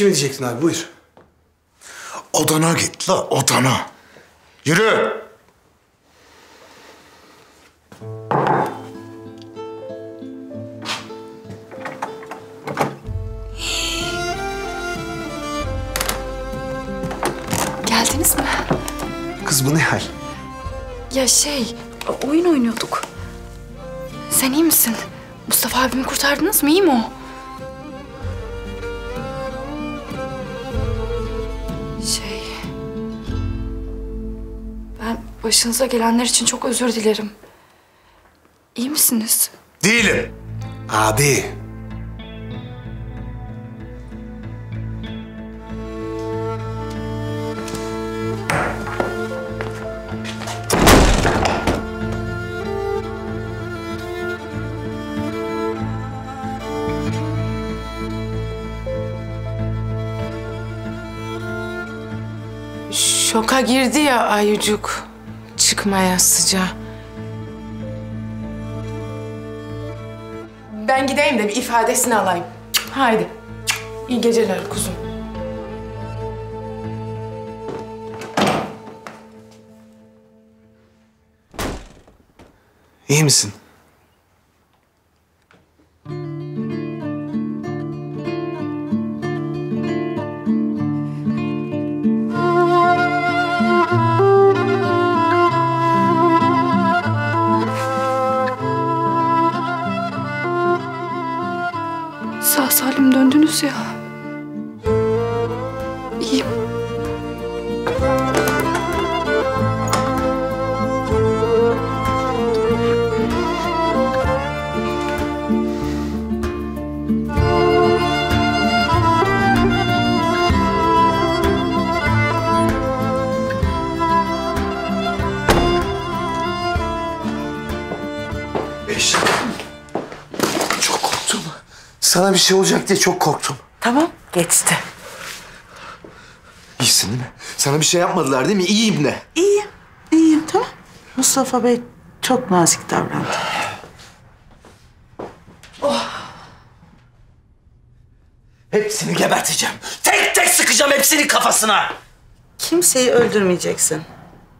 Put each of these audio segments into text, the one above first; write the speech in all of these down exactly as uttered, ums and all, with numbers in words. şey mi diyecektin abi? Buyur. Odana git la, odana. Yürü. Geldiniz mi? Kız bu ne hal? Ya şey, oyun oynuyorduk. Sen iyi misin? Mustafa abimi kurtardınız mı? İyi mi o? Şey... Ben başınıza gelenler için çok özür dilerim. İyi misiniz? Değilim. Abi. Şoka girdi ya ayıcık, çıkmaya sıcağı. Ben gideyim de bir ifadesini alayım. Haydi. İyi geceler kuzum. İyi misin? Sağ salim döndünüz ya. İyiyim. Eşen. Çok korktum. Sana bir şey olacak diye çok korktum. Tamam, geçti. İyisin değil mi? Sana bir şey yapmadılar değil mi? İyiyim de. İyiyim, iyiyim tamam. Mustafa Bey çok nazik davrandı. Oh. Hepsini geberteceğim. Tek tek sıkacağım hepsinin kafasına. Kimseyi öldürmeyeceksin.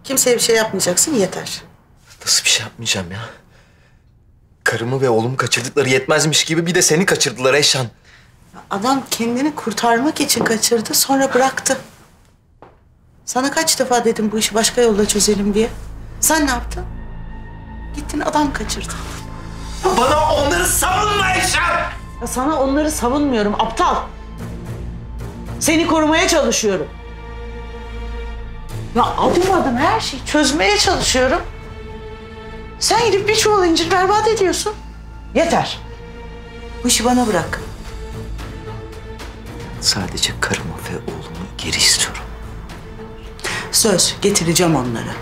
Kimseye bir şey yapmayacaksın, yeter. Nasıl bir şey yapmayacağım ya? Karımı ve oğlumu kaçırdıkları yetmezmiş gibi bir de seni kaçırdılar Eşen. Adam kendini kurtarmak için kaçırdı, sonra bıraktı. Sana kaç defa dedim bu işi başka yolla çözelim diye. Sen ne yaptın? Gittin adam kaçırdı. Bana onları savunma Eşen! Ya sana onları savunmuyorum aptal. Seni korumaya çalışıyorum. Ya adım adım her şeyi çözmeye çalışıyorum. Sen gidip bir çuval incir berbat ediyorsun. Yeter. Bu işi bana bırak. Sadece karımı ve oğlumu geri istiyorum. Söz, getireceğim onları.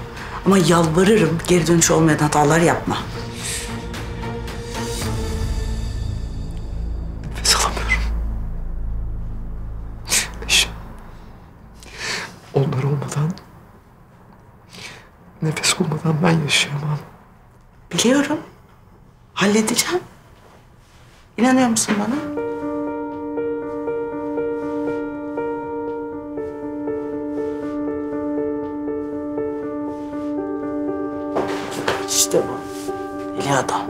Ama yalvarırım geri dönüş olmayan hatalar yapma. Nefes alamıyorum. Eşim. Onlar olmadan... Nefes olmadan ben yaşayamam. Biliyorum. Halledeceğim. İnanıyor musun bana? İşte bu. Deli adam.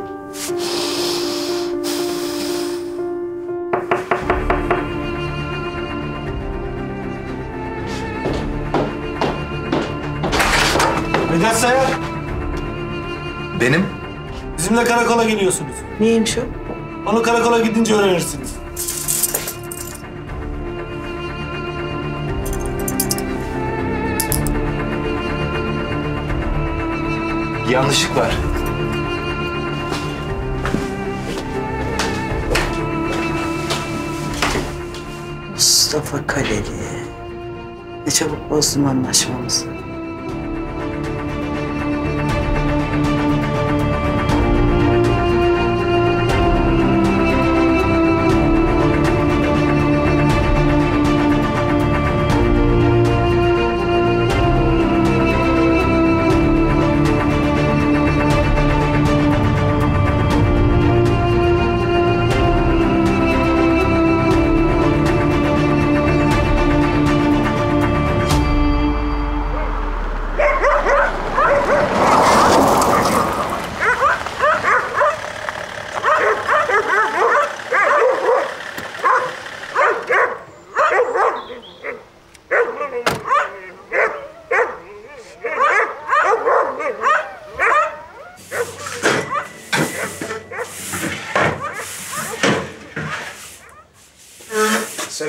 Vedat Sayar. Benim? Bizimle karakola geliyorsunuz. Neymiş o? Onu karakola gidince öğrenirsiniz. Bir yanlışlık var. Mustafa Kaleli. Ne çabuk bozdum anlaşmamızı.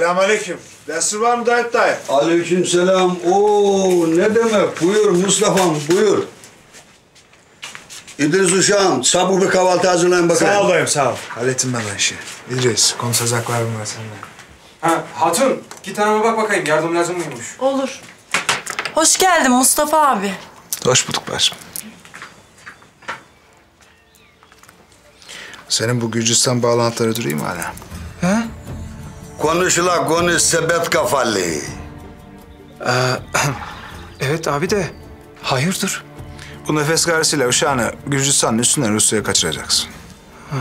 Selamünaleyküm. Destur var mı Dayıp dayı? Aleykümselam. Oo ne demek? Buyur Mustafa'm, buyur. İdris uşağım, sabır bir kahvaltı hazırlayın bakalım. Sağ ol dayım, sağ ol. Hallettim ben işi. İdris, konuşacaklarım var seninle. Ha, hatun, git anama bak bakayım. Yardım lazım mıymış? Olur. Hoş geldin Mustafa abi. Hoş bulduk başım. Senin bu Gürcistan bağlantıları duruyor mu hala? He? Konuşla konuş sebet kafalı. Ee, evet abi de hayırdır? Bu nefes garisiyle uşağını Gürcistan'ın üstünden Rusya'ya kaçıracaksın. Ha.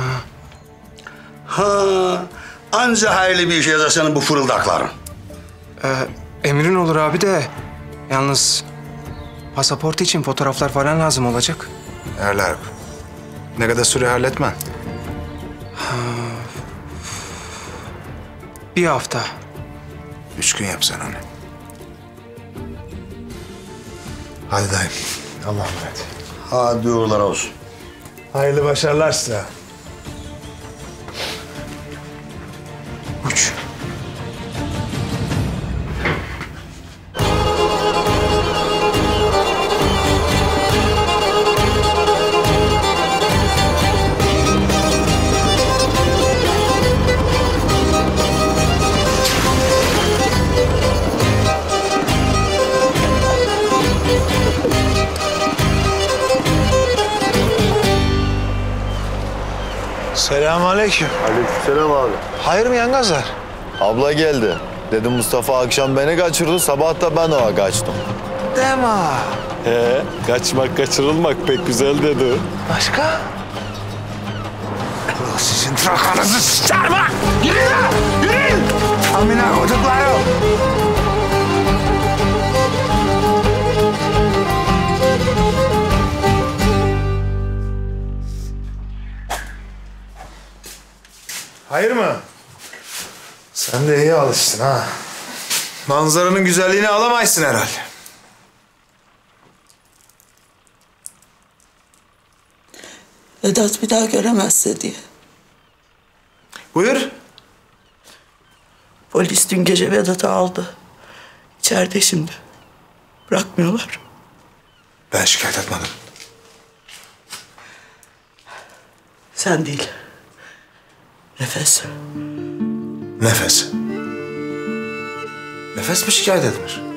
Ha. Anca hayırlı bir işe yazar senin bu fırıldakların. Ee, emrin olur abi de yalnız pasaport için fotoğraflar falan lazım olacak. Erler bu. Ne kadar süre halletmen? Ha. Bir hafta. Üç gün yap sen onu. Hadi dayım. Allah'a emanet. Hadi uğurlar olsun. Hayırlı başarılar size. Uç. Selamünaleyküm. Aleykümselam abi. Hayır mı yangazlar? Abla geldi. Dedim Mustafa akşam beni kaçırdı, sabah da ben ona kaçtım. Deme. He, kaçmak kaçırılmak pek güzel dedi. Başka? Allah sizin trakanızı sıçarım ha! Yürüyün lan! Yürüyün! Amına kodukları! Hayır mı? Sen de iyi alıştın ha. Manzaranın güzelliğini alamaysın herhalde. Vedat bir daha göremezse diye. Buyur. Polis dün gece Vedat'ı aldı. İçeride şimdi. Bırakmıyorlar. Ben şikayet etmedim. Sen değil. Nefes. Nefes. Nefes mi şikayet etmiş?